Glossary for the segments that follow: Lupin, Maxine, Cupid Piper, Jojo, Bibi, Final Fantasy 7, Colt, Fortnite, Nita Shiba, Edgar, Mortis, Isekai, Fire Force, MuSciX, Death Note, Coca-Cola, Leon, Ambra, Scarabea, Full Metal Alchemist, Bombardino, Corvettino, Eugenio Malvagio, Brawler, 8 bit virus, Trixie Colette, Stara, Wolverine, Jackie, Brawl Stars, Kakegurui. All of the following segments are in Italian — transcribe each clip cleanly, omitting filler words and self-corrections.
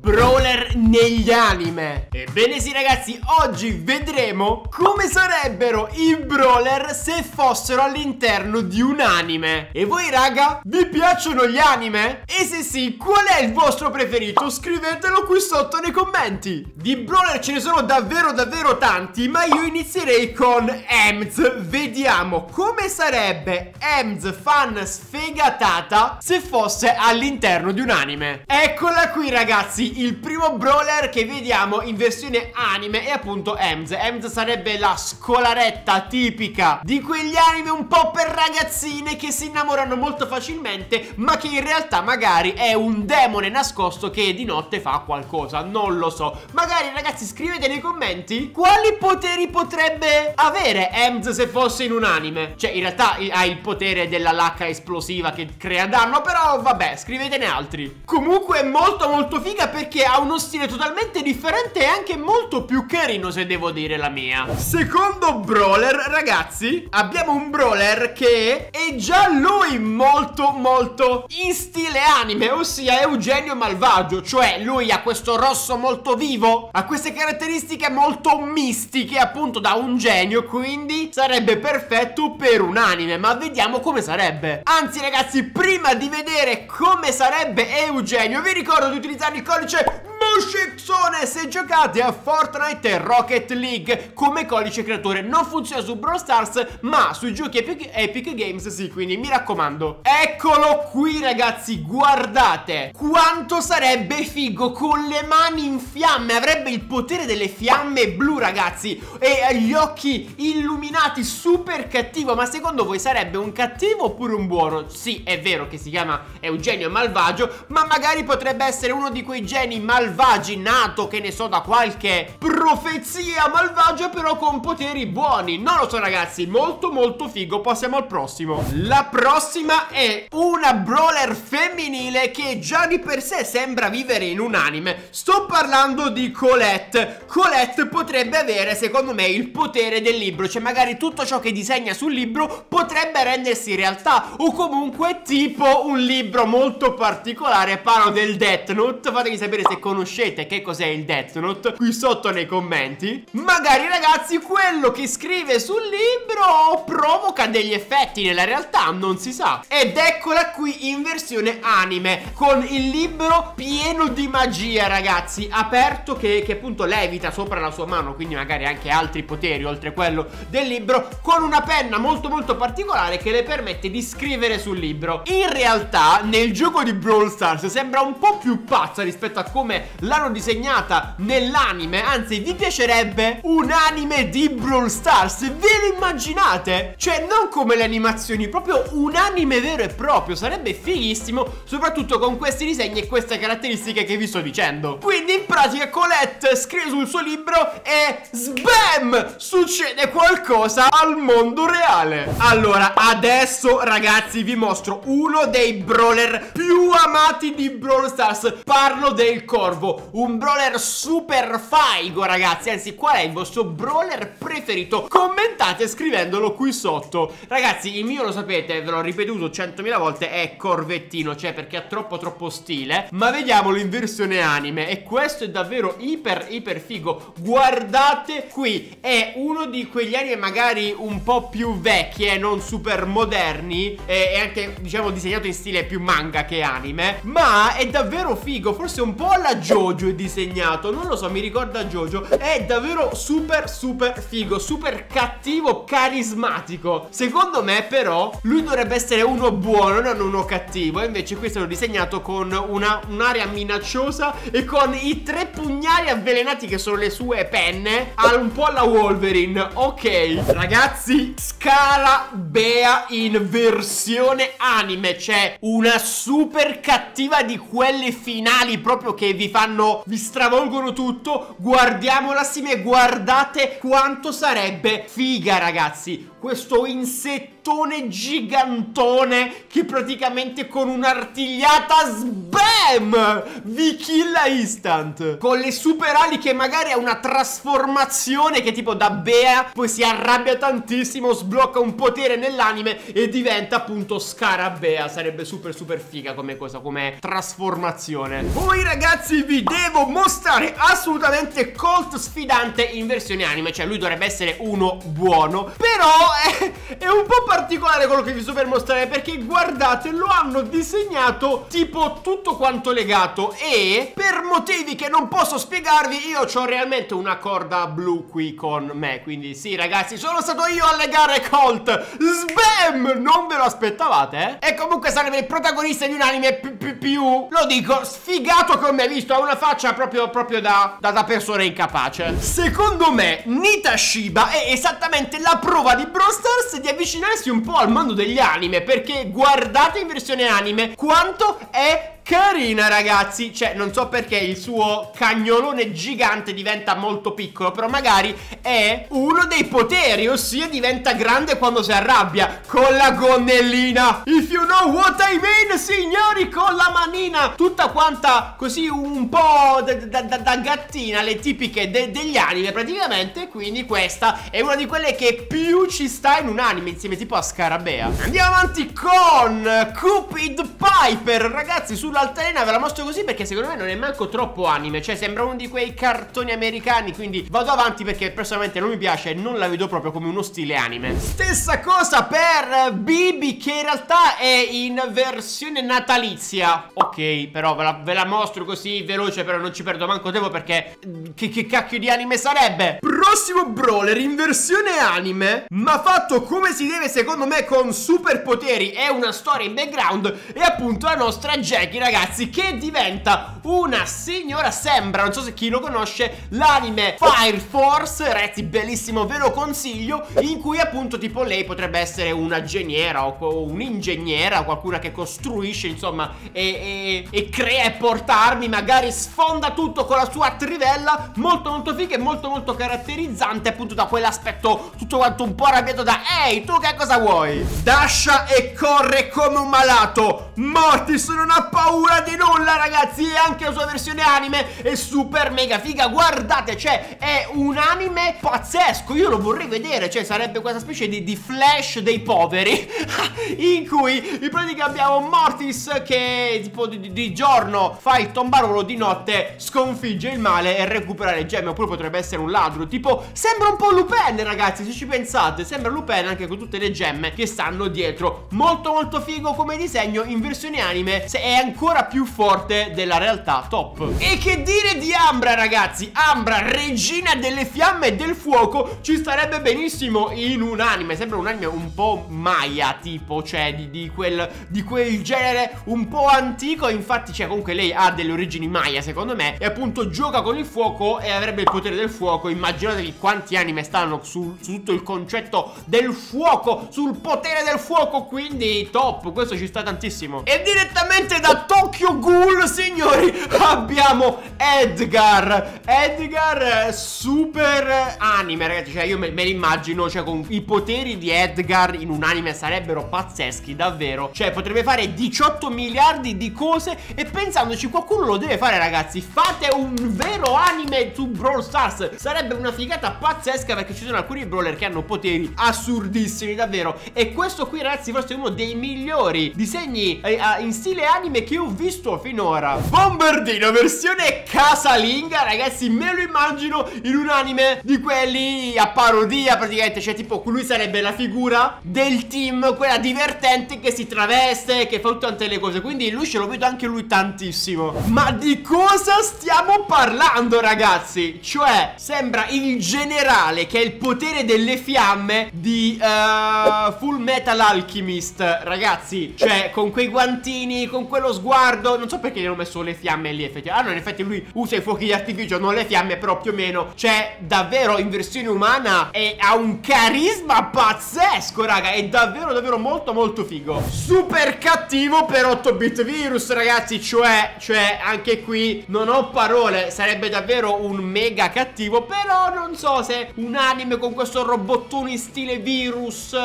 Brawler negli anime. Ebbene sì ragazzi, oggi vedremo come sarebbero i brawler se fossero all'interno di un anime. E voi raga, vi piacciono gli anime? E se sì, qual è il vostro preferito? Scrivetelo qui sotto nei commenti. Di brawler ce ne sono davvero tanti, ma io inizierei con Emz. Vediamo come sarebbe Emz fan sfegatata se fosse all'interno di un anime. Eccola qui ragazzi, il primo brawler che vediamo in versione anime è appunto Emz. Emz sarebbe la scolaretta tipica di quegli anime un po' per ragazzine che si innamorano molto facilmente, ma che in realtà magari è un demone nascosto che di notte fa qualcosa, non lo so. Magari ragazzi scrivete nei commenti quali poteri potrebbe avere Emz se fosse in un anime. Cioè in realtà ha il potere della lacca esplosiva che crea danno, però vabbè, scrivetene altri. Comunque è molto figa perché ha uno stile totalmente differente e anche molto più carino, se devo dire la mia. Secondo brawler ragazzi abbiamo un brawler che è già lui molto in stile anime, ossia Eugenio Malvagio. Cioè lui ha questo rosso molto vivo, ha queste caratteristiche molto mistiche appunto da un genio, quindi sarebbe perfetto per un anime. Ma vediamo come sarebbe. Anzi ragazzi, prima di vedere come sarebbe Eugenio, vi ricordo di utilizzare il codice MUSCIXONE se giocate a Fortnite e Rocket League come codice creatore. Non funziona su Brawl Stars, ma sui giochi Epic Games sì, quindi mi raccomando. Eccolo qui ragazzi, guardate quanto sarebbe figo con le mani in fiamme. Avrebbe il potere delle fiamme blu ragazzi, e gli occhi illuminati, super cattivo. Ma secondo voi sarebbe un cattivo oppure un buono? Sì, è vero che si chiama Eugenio Malvagio, ma magari potrebbe essere uno di quei geni malvagi nato, che ne so, da qualche profezia malvagia, però con poteri buoni. Non lo so ragazzi, molto figo. Passiamo al prossimo. La prossima è una brawler femminile che già di per sé sembra vivere in un anime. Sto parlando di Colette. Colette potrebbe avere secondo me il potere del libro, cioè magari tutto ciò che disegna sul libro potrebbe rendersi realtà, o comunque tipo un libro molto particolare. Parlo del Death Note. Fatemi sapere se conoscete che cos'è il Death Note qui sotto nei commenti. Magari ragazzi quello che scrive sul libro provoca degli effetti nella realtà, non si sa. Ed eccola qui in versione anime, con il libro pieno di magia ragazzi, aperto, che appunto levita sopra la sua mano, quindi magari anche altri poteri oltre quello del libro, con una penna molto particolare che le permette di scrivere sul libro. In realtà nel gioco di Brawl Stars sembra un po' più pazza rispetto a come l'hanno disegnata nell'anime. Anzi, vi piacerebbe un anime di Brawl Stars? Ve lo immaginate? Cioè non come le animazioni, proprio un anime vero e proprio. Sarebbe fighissimo, soprattutto con questi disegni e queste caratteristiche che vi sto dicendo. Quindi in pratica Colette scrive sul suo libro e SBAM! Succede qualcosa al mondo reale. Allora adesso ragazzi vi mostro uno dei brawler più amati di Brawl Stars. Parlo del Corvo, un brawler super figo ragazzi. Anzi, qual è il vostro brawler preferito? Commentate scrivendolo qui sotto. Ragazzi il mio, lo sapete, ve l'ho ripetuto 100.000 volte, è Corvettino. Cioè perché ha troppo stile. Ma vediamolo in versione anime, e questo è davvero iper figo. Guardate qui, è uno di quegli anime magari un po' più vecchi e non super moderni, e anche diciamo disegnato in stile più manga che anime, ma è davvero figo. Forse un po' alla Jojo è disegnato, non lo so, mi ricorda Jojo. È davvero super figo, super cattivo, carismatico. Secondo me però lui dovrebbe essere uno buono, non uno cattivo, e invece questo l'ho disegnato con un'aria minacciosa e con i tre pugnali avvelenati che sono le sue penne, un po' alla Wolverine. Ok ragazzi, Scarabea in versione anime, c'è una super cattiva di quelle finali proprio che vi stravolgono tutto. Guardiamola assieme, guardate quanto sarebbe figa ragazzi. Questo insettino scoiattone gigantone che praticamente con un'artigliata SBAM vi killa instant. Con le super ali che magari è una trasformazione che tipo da Bea poi si arrabbia tantissimo, sblocca un potere nell'anime e diventa appunto Scarabea. Sarebbe super super figa come cosa, come trasformazione. Poi ragazzi vi devo mostrare assolutamente Colt sfidante in versione anime, cioè lui dovrebbe essere uno buono, però è un po' particolare quello che vi sto per mostrare, perché guardate lo hanno disegnato tipo tutto quanto legato e per motivi che non posso spiegarvi io c'ho realmente una corda blu qui con me, quindi sì ragazzi sono stato io a legare Colt, SBAM, non ve lo aspettavate eh? E comunque sarebbe il protagonista di un anime più, lo dico, sfigato come hai visto, ha una faccia proprio da persona incapace. Secondo me Nita Shiba è esattamente la prova di Brawl Stars di avvicinarsi un po' al mondo degli anime, perché guardate in versione anime quanto è carina ragazzi, cioè non so perché il suo cagnolone gigante diventa molto piccolo, però magari è uno dei poteri, ossia diventa grande quando si arrabbia con la gonnellina, if you know what I mean signori, con la manina tutta quanta così un po' da gattina, le tipiche degli anime praticamente. Quindi questa è una di quelle che più ci sta in un anime insieme tipo a Scarabea. Andiamo avanti con Cupid Piper ragazzi, su l'altalena ve la mostro così perché secondo me non è manco troppo anime, cioè sembra uno di quei cartoni americani, quindi vado avanti perché personalmente non mi piace e non la vedo proprio come uno stile anime. Stessa cosa per Bibi, che in realtà è in versione natalizia, ok, però ve la mostro così veloce, però non ci perdo manco tempo perché che cacchio di anime sarebbe. Prossimo Brawler in versione anime ma fatto come si deve secondo me, con superpoteri e una storia in background, e appunto la nostra Jackie ragazzi, che diventa una signora, sembra, non so se chi lo conosce, l'anime Fire Force ragazzi, bellissimo, ve lo consiglio, in cui appunto tipo lei potrebbe essere una geniera o un'ingegnera, qualcuna che costruisce insomma e crea e porta armi, magari sfonda tutto con la sua trivella, molto molto figa e molto molto caratterizzante appunto da quell'aspetto tutto quanto un po' arrabbiato da ehi tu che cosa vuoi? Dasha e corre come un malato, Mortis non ha paura di nulla ragazzi, e anche la sua versione anime è super mega figa, guardate, cioè è un anime pazzesco, io lo vorrei vedere, cioè sarebbe questa specie di Flash dei poveri in cui in pratica abbiamo Mortis che tipo di giorno fa il tombarolo, di notte sconfigge il male e recupera le gemme, oppure potrebbe essere un ladro, tipo sembra un po' Lupin ragazzi, se ci pensate sembra Lupin anche con tutte le gemme che stanno dietro, molto molto figo come disegno, in versione anime è ancora più forte della realtà, top. E che dire di Ambra ragazzi, Ambra regina delle fiamme e del fuoco ci starebbe benissimo in un anime, sembra un anime un po' maya tipo, cioè di quel genere un po' antico, infatti cioè comunque lei ha delle origini maya secondo me, e appunto gioca con il fuoco e avrebbe il potere del fuoco, immaginatevi quanti anime stanno su tutto il concetto del fuoco, sul potere del fuoco, quindi top, questo ci sta tantissimo. E direttamente da Tokyo Ghoul signori abbiamo Edgar super anime ragazzi, cioè io me l'immagino, cioè con i poteri di Edgar in un anime sarebbero pazzeschi davvero, cioè potrebbe fare 18 miliardi di cose, e pensandoci qualcuno lo deve fare ragazzi, fate un vero anime su Brawl Stars, sarebbe una figata pazzesca, perché ci sono alcuni brawler che hanno poteri assurdissimi davvero, e questo qui ragazzi forse è uno dei migliori disegni in stile anime che ho visto finora. Bombardino versione casalinga ragazzi, me lo immagino in un anime di quelli a parodia praticamente, cioè tipo lui sarebbe la figura del team, quella divertente che si traveste, che fa tutte le cose, quindi lui ce lo vedo anche lui tantissimo. Ma di cosa stiamo parlando ragazzi? Cioè sembra il generale che è il potere delle fiamme di Full Metal Alchemist ragazzi, cioè con quei guantini, con quello sguardo, non so perché gli hanno messo le fiamme lì effettivamente, ah no in effetti lui lui usa i fuochi di artificio, non le fiamme, però più o meno, cioè davvero in versione umana e ha un carisma pazzesco, raga, è davvero davvero molto molto figo. Super cattivo per 8 bit virus, ragazzi, cioè anche qui non ho parole, sarebbe davvero un mega cattivo, però non so se un anime con questo robottone in stile virus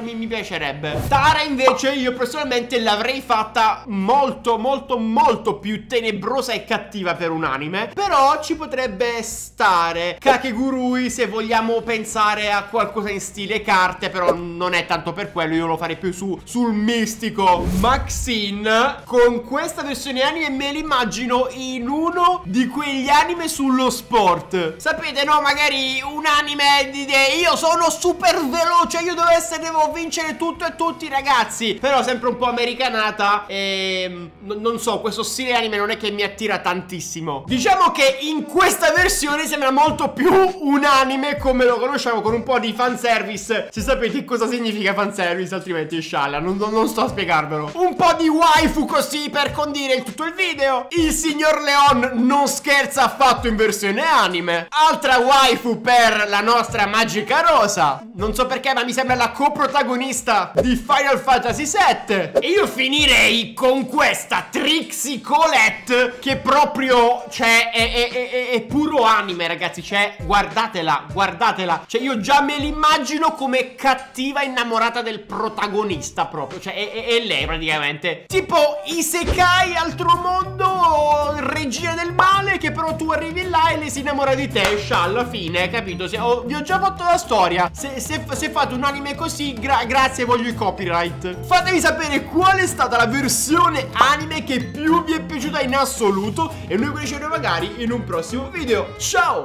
mi piacerebbe. Stara invece io personalmente l'avrei fatta molto molto molto più tenebrosa e cattiva per un anime, però ci potrebbe stare. Kakegurui, se vogliamo pensare a qualcosa in stile carte, però non è tanto per quello, io lo farei più sul mistico. Maxine, con questa versione anime me l'immagino in uno di quegli anime sullo sport, sapete, no, magari un anime di io sono super veloce, io devo vincere tutto e tutti, ragazzi, però sempre un po' americanata e non so, questo stile anime non è che mi attira tantissimo. Diciamo che in questa versione sembra molto più un anime come lo conosciamo, con un po' di fanservice, se sapete cosa significa fanservice, altrimenti scialla, non sto a spiegarvelo. Un po' di waifu così per condire tutto il video. Il signor Leon non scherza affatto in versione anime. Altra waifu per la nostra magica rosa, non so perché ma mi sembra la coprotagonista di Final Fantasy 7. E io finirei con questa Trixie Colette, che proprio, cioè, è puro anime, ragazzi, cioè guardatela, guardatela, cioè io già me l'immagino come cattiva innamorata del protagonista proprio, cioè è lei praticamente, tipo Isekai, altro mondo, regina del male, che però tu arrivi là e lei si innamora di te, alla fine, capito? Vi ho già fatto la storia. Se fate un anime così, grazie, voglio il copyright. Fatemi sapere qual è stata la versione anime che più vi è piaciuta in assoluto e noi ci vediamo magari in un prossimo video. Ciao!